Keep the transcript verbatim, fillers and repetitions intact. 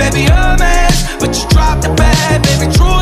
Baby, you're mad, but you dropped the bag, baby, true.